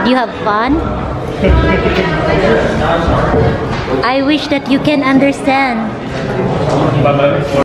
Did you have fun? I wish that you can understand.